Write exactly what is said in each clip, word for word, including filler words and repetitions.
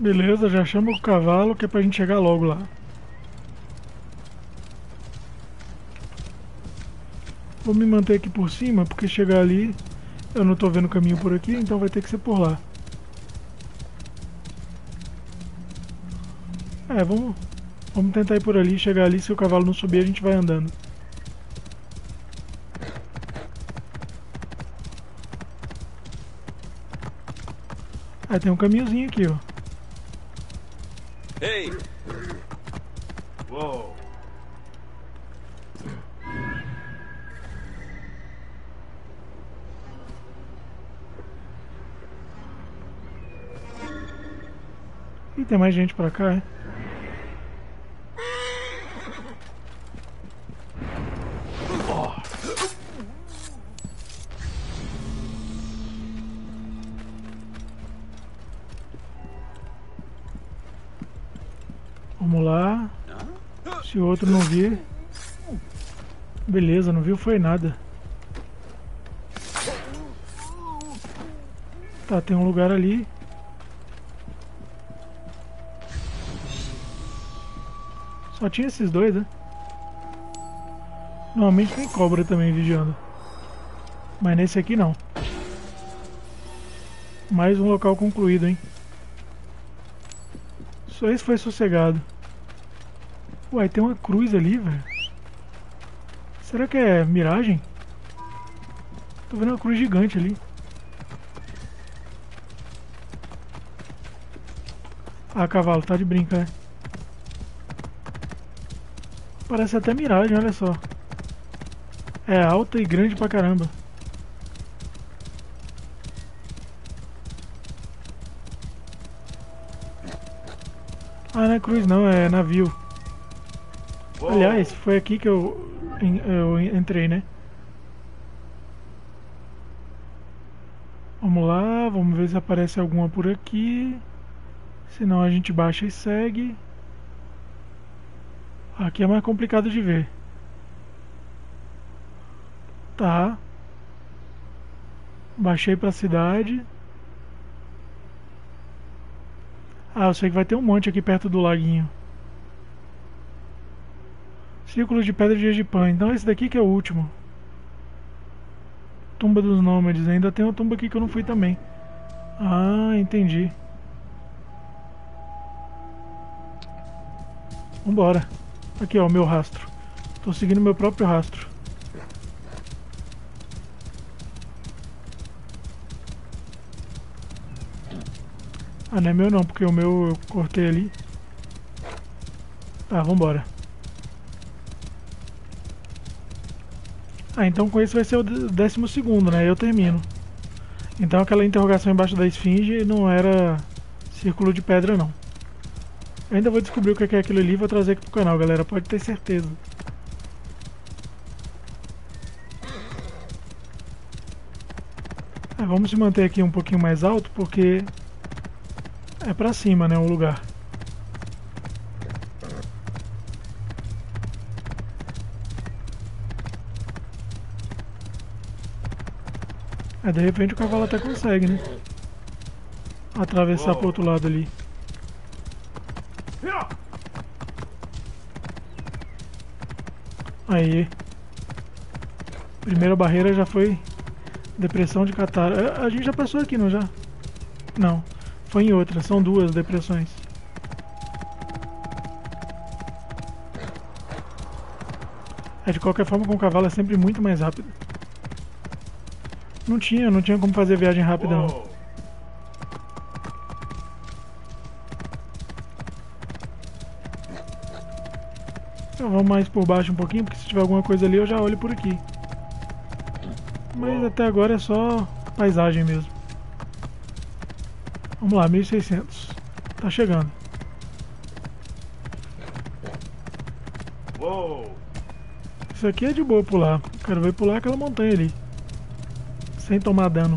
Beleza, já chama o cavalo que é pra gente chegar logo lá. Vou me manter aqui por cima, porque chegar ali eu não tô vendo caminho por aqui, então vai ter que ser por lá. É, vamos, vamos tentar ir por ali, chegar ali, se o cavalo não subir a gente vai andando. Ah, tem um caminhozinho aqui, ó. Ei! Uou! Ih, tem mais gente pra cá, hein? Vamos lá. Se o outro não vir. Beleza, não viu foi nada. Tá, tem um lugar ali. Só tinha esses dois, né? Normalmente tem cobra também vigiando. Mas nesse aqui não. Mais um local concluído, hein? Só esse foi sossegado. Uai, tem uma cruz ali, velho. Será que é miragem? Tô vendo uma cruz gigante ali. Ah, cavalo, tá de brincar. Parece até miragem, olha só. É alta e grande pra caramba. Ah, não é cruz não, é navio. Aliás, foi aqui que eu, eu entrei, né? Vamos lá, vamos ver se aparece alguma por aqui. Senão a gente baixa e segue. Aqui é mais complicado de ver. Tá. Baixei pra cidade. Ah, eu sei que vai ter um monte aqui perto do laguinho. Círculo de pedra de Egipã. Então esse daqui que é o último. Tumba dos Nômades. Ainda tem uma tumba aqui que eu não fui também. Ah, entendi. Vambora. Aqui ó, o meu rastro. Tô seguindo meu próprio rastro. Ah, não é meu não, porque o meu eu cortei ali. Tá, vambora. Ah, então com isso vai ser o décimo segundo, né? Eu termino. Então aquela interrogação embaixo da esfinge não era círculo de pedra, não. Eu ainda vou descobrir o que é aquilo ali e vou trazer aqui pro canal, galera. Pode ter certeza. Ah, vamos se manter aqui um pouquinho mais alto, porque... é pra cima, né, o lugar. É, de repente o cavalo até consegue, né? Atravessar Uou. pro outro lado ali. Aí. Primeira barreira já foi depressão de Katara. A gente já passou aqui, não já? Não. Foi em outra, são duas depressões. É, de qualquer forma, com o cavalo é sempre muito mais rápido. Não tinha, não tinha como fazer viagem rápida não. Eu vou mais por baixo um pouquinho, porque se tiver alguma coisa ali eu já olho por aqui. Mas até agora é só paisagem mesmo. Vamos lá, mil e seiscentos. Tá chegando. Uou. Isso aqui é de boa pular. Quero ver pular aquela montanha ali. Sem tomar dano.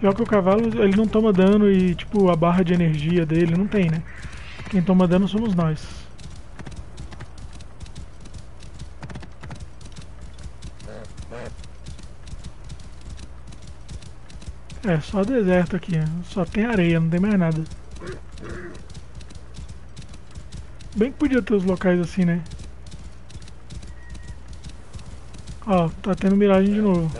Pior que o cavalo, ele não toma dano e, tipo, a barra de energia dele não tem, né? Quem toma dano somos nós. É, só deserto aqui, só tem areia, não tem mais nada. Bem que podia ter os locais assim, né? Ó, tá tendo miragem de novo.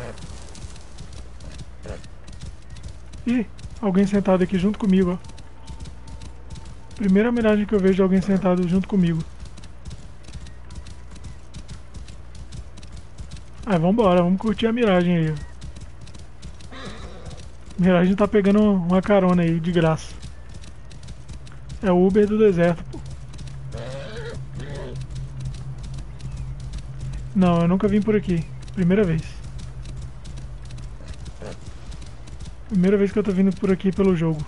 Ih, alguém sentado aqui junto comigo, ó. Primeira miragem que eu vejo de alguém sentado junto comigo. Ah, vambora, vamos curtir a miragem aí. Miragem tá pegando uma carona aí, de graça. É o Uber do deserto, pô. Não, eu nunca vim por aqui. Primeira vez. Primeira vez que eu tô vindo por aqui pelo jogo.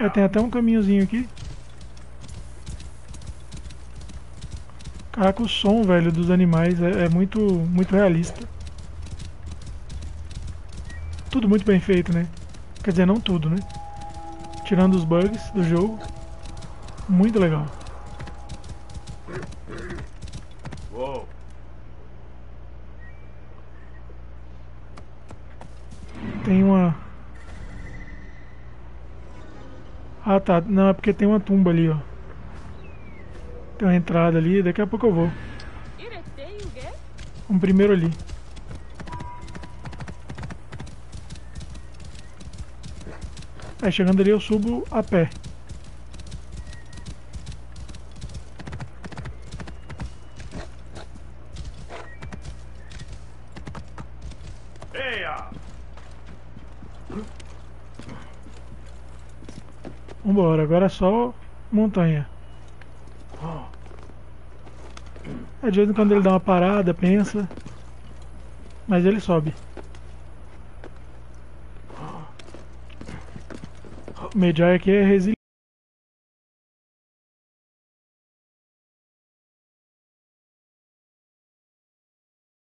Ah, tem até um caminhozinho aqui. Caraca, o som, velho, dos animais é, é muito, muito realista. Tudo muito bem feito, né? Quer dizer, não tudo, né? Tirando os bugs do jogo. Muito legal. Uou. Tem uma... Ah, tá, não, é porque tem uma tumba ali, ó. Tem uma entrada ali, daqui a pouco eu vou. Vamos primeiro ali. Aí chegando ali eu subo a pé. Vambora, agora é só montanha. De vez em quando ele dá uma parada, pensa, mas ele sobe. O Medjay aqui é resiliente.